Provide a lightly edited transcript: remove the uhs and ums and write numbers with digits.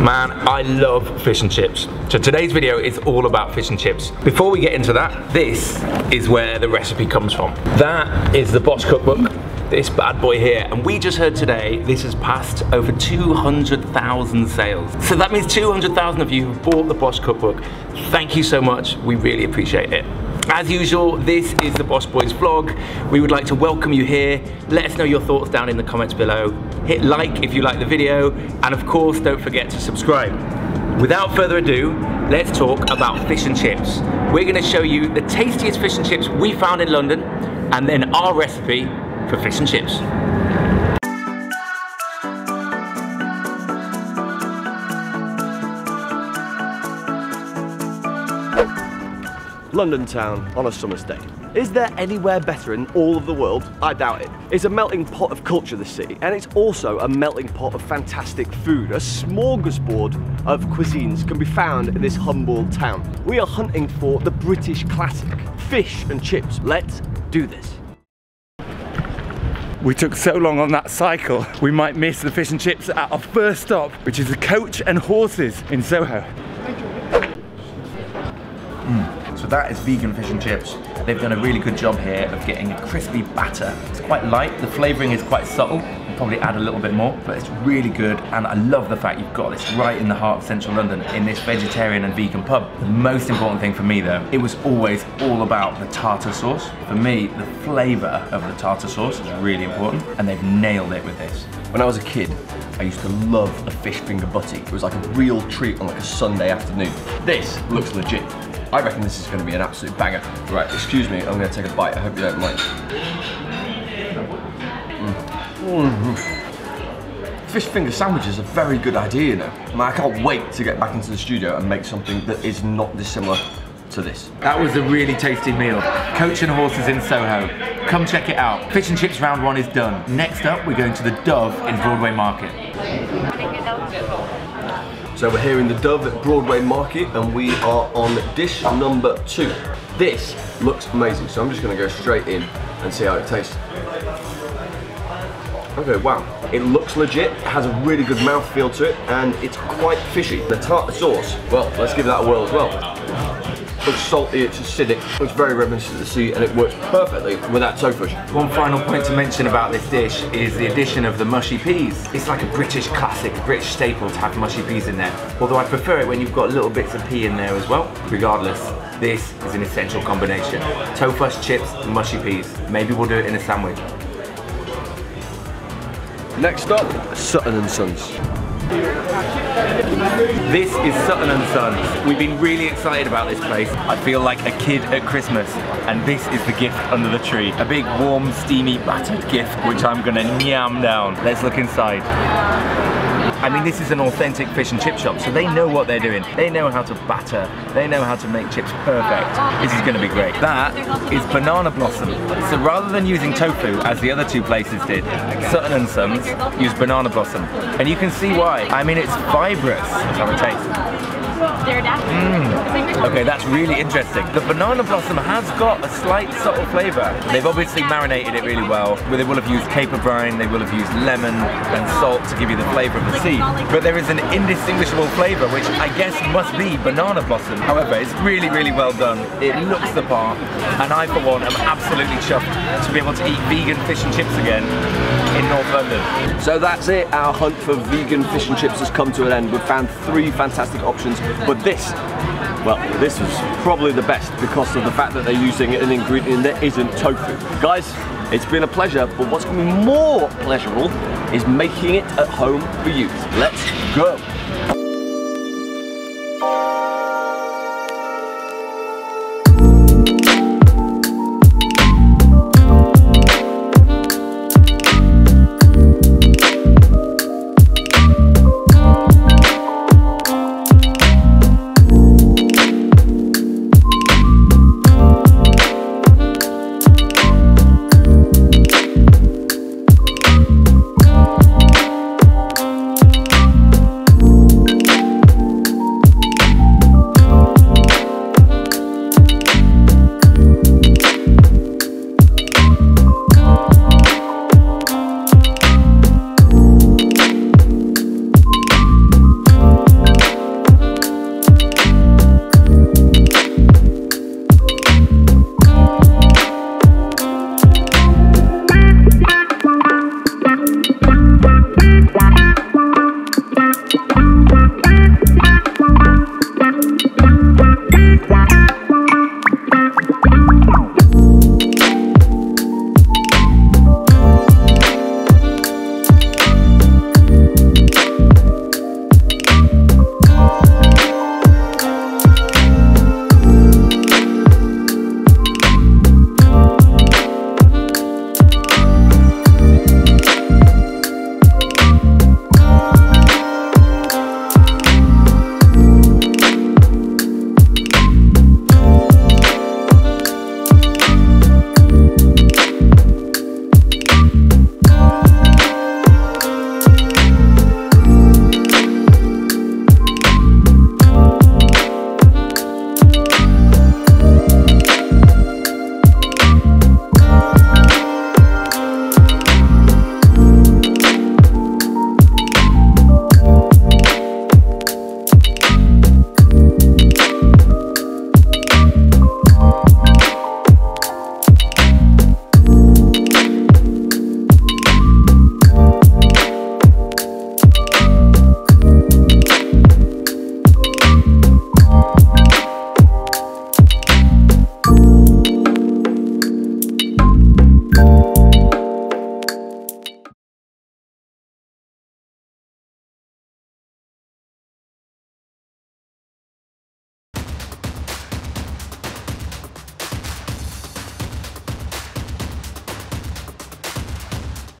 Man, I love fish and chips. So today's video is all about fish and chips. Before we get into that, this is where the recipe comes from. That is the BOSH cookbook. This bad boy here, and we just heard today this has passed over 200,000 sales. So that means 200,000 of you have bought the BOSH cookbook. Thank you so much, we really appreciate it. As usual, this is the BOSH Boys vlog. We would like to welcome you here. Let us know your thoughts down in the comments below. Hit like if you like the video, and of course don't forget to subscribe. Without further ado, let's talk about fish and chips. We're gonna show you the tastiest fish and chips we found in London, and then our recipe for fish and chips. London town on a summer's day. Is there anywhere better in all of the world? I doubt it. It's a melting pot of culture, this city, and it's also a melting pot of fantastic food. A smorgasbord of cuisines can be found in this humble town. We are hunting for the British classic, fish and chips. Let's do this. We took so long on that cycle, we might miss the fish and chips at our first stop, which is the Coach and Horses in Soho. So that is vegan fish and chips. They've done a really good job here of getting a crispy batter. It's quite light, the flavouring is quite subtle. We'll probably add a little bit more, but it's really good, and I love the fact you've got this right in the heart of central London in this vegetarian and vegan pub. The most important thing for me though, it was always all about the tartar sauce. For me, the flavour of the tartar sauce is really important, and they've nailed it with this. When I was a kid, I used to love a fish finger butty. It was like a real treat on like a Sunday afternoon. This looks legit. I reckon this is going to be an absolute banger. Right, excuse me, I'm going to take a bite. I hope you don't mind. Fish finger sandwiches are a very good idea, you know. I can't wait to get back into the studio and make something that is not dissimilar to this. That was a really tasty meal. Coach and Horses in Soho. Come check it out. Fish and chips round one is done. Next up, we're going to the Dove in Broadway Market. So we're here in the Dove at Broadway Market, and we are on dish number 2. This looks amazing, so I'm just going to go straight in and see how it tastes. Okay, wow. It looks legit, it has a really good mouthfeel to it, and it's quite fishy. The tartar sauce, well, let's give that a whirl as well. It's salty, it's acidic, it's very reminiscent of the sea, and it works perfectly with that tofu. One final point to mention about this dish is the addition of the mushy peas. It's like a British classic, British staple to have mushy peas in there. Although I prefer it when you've got little bits of pea in there as well. Regardless, this is an essential combination. Tofu, chips, mushy peas. Maybe we'll do it in a sandwich. Next up, Sutton & Sons. This is Sutton & Sons. We've been really excited about this place. I feel like a kid at Christmas, and this is the gift under the tree. A big, warm, steamy, battered gift, which I'm gonna yam down. Let's look inside. I mean, this is an authentic fish and chip shop, so they know what they're doing. They know how to batter. They know how to make chips perfect. This is gonna be great. That is banana blossom. So rather than using tofu, as the other two places did, Sutton & Sons used banana blossom. And you can see why. I mean, it's fibrous. Let's have a taste. Okay, that's really interesting. The banana blossom has got a slight subtle flavour. They've obviously marinated it really well. They will have used caper brine, they will have used lemon and salt to give you the flavour of the sea. But there is an indistinguishable flavour, which I guess must be banana blossom. However, it's really, really well done. It looks the part, and I, for one, am absolutely chuffed to be able to eat vegan fish and chips again in North London. So that's it, our hunt for vegan fish and chips has come to an end. We've found 3 fantastic options, but this, well, this is probably the best because of the fact that they're using an ingredient that isn't tofu. Guys, it's been a pleasure, but what's going to be more pleasurable is making it at home for you. Let's go.